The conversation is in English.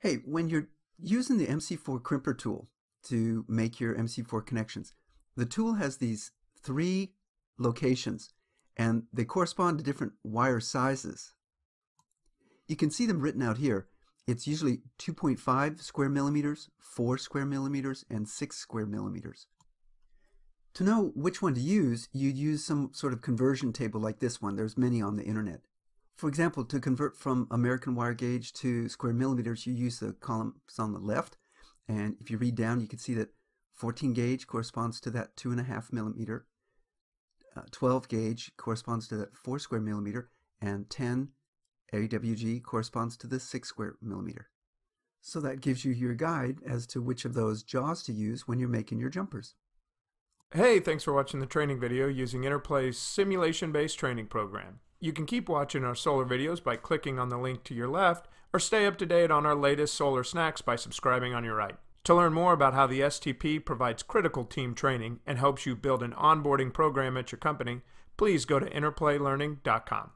Hey, when you're using the MC4 crimper tool to make your MC4 connections, the tool has these three locations and they correspond to different wire sizes. You can see them written out here. It's usually 2.5 square millimeters, 4 square millimeters, and 6 square millimeters. To know which one to use, you'd use some sort of conversion table like this one. There's many on the internet. For example, to convert from American wire gauge to square millimeters, you use the columns on the left. And if you read down, you can see that 14 gauge corresponds to that 2.5 millimeter, 12 gauge corresponds to that 4 square millimeter, and 10 AWG corresponds to the 6 square millimeter. So that gives you your guide as to which of those jaws to use when you're making your jumpers. Hey, thanks for watching the training video using Interplay's simulation-based training program. You can keep watching our solar videos by clicking on the link to your left, or stay up to date on our latest solar snacks by subscribing on your right. To learn more about how the STP provides critical team training and helps you build an onboarding program at your company, please go to interplaylearning.com.